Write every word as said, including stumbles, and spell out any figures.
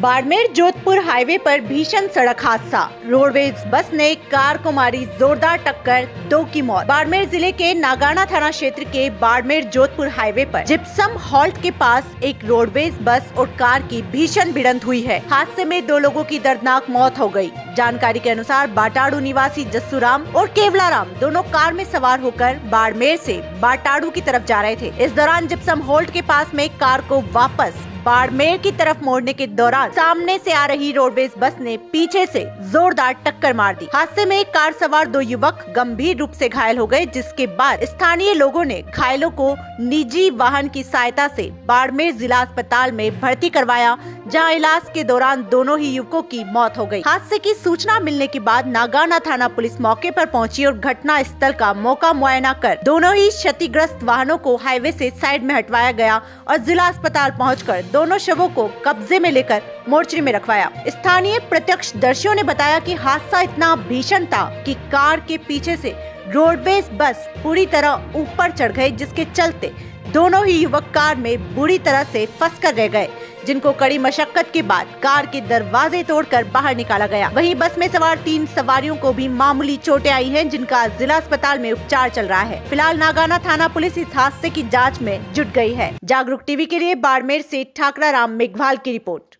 Barmer Jodhpur highway पर भीषण सड़क हादसा, रोडवेज बस ने कार को मारी जोरदार टक्कर, दो की मौत। बाड़मेर जिले के नागाणा थाना क्षेत्र के बाड़मेर जोधपुर हाईवे पर जिप्सम हॉल्ट के पास एक रोडवेज बस और कार की भीषण भिड़ंत हुई है। हादसे में दो लोगों की दर्दनाक मौत हो गयी। जानकारी के अनुसार बाटाड़ू निवासी जस्सूराम और केवला राम दोनों कार में सवार होकर बाड़मेर से बाटाड़ू की तरफ जा रहे थे। इस दौरान जिप्सम हॉल्ट के पास में कार को वापस बाड़मेर की तरफ मोड़ने के दौरान सामने से आ रही रोडवेज बस ने पीछे से जोरदार टक्कर मार दी। हादसे में कार सवार दो युवक गंभीर रूप से घायल हो गए, जिसके बाद स्थानीय लोगों ने घायलों को निजी वाहन की सहायता से बाड़मेर जिला अस्पताल में भर्ती करवाया, जहां इलाज के दौरान दोनों ही युवकों की मौत हो गई। हादसे की सूचना मिलने के बाद नागाणा थाना पुलिस मौके पर पहुंची और घटना स्थल का मौका मुआयना कर दोनों ही क्षतिग्रस्त वाहनों को हाईवे से साइड में हटवाया गया और जिला अस्पताल पहुंचकर दोनों शवों को कब्जे में लेकर मोर्चरी में रखवाया। स्थानीय प्रत्यक्षदर्शियों ने बताया कि हादसा इतना भीषण था कि कार के पीछे से रोडवेज बस पूरी तरह ऊपर चढ़ गई, जिसके चलते दोनों ही युवक कार में बुरी तरह से फंसकर रह गए, जिनको कड़ी मशक्कत के बाद कार के दरवाजे तोड़कर बाहर निकाला गया। वहीं बस में सवार तीन सवारियों को भी मामूली चोटें आई हैं, जिनका जिला अस्पताल में उपचार चल रहा है। फिलहाल नागाणा थाना पुलिस इस हादसे की जांच में जुट गई है। जागरूक टीवी के लिए बाड़मेर से ठाकुर राम मेघवाल की रिपोर्ट।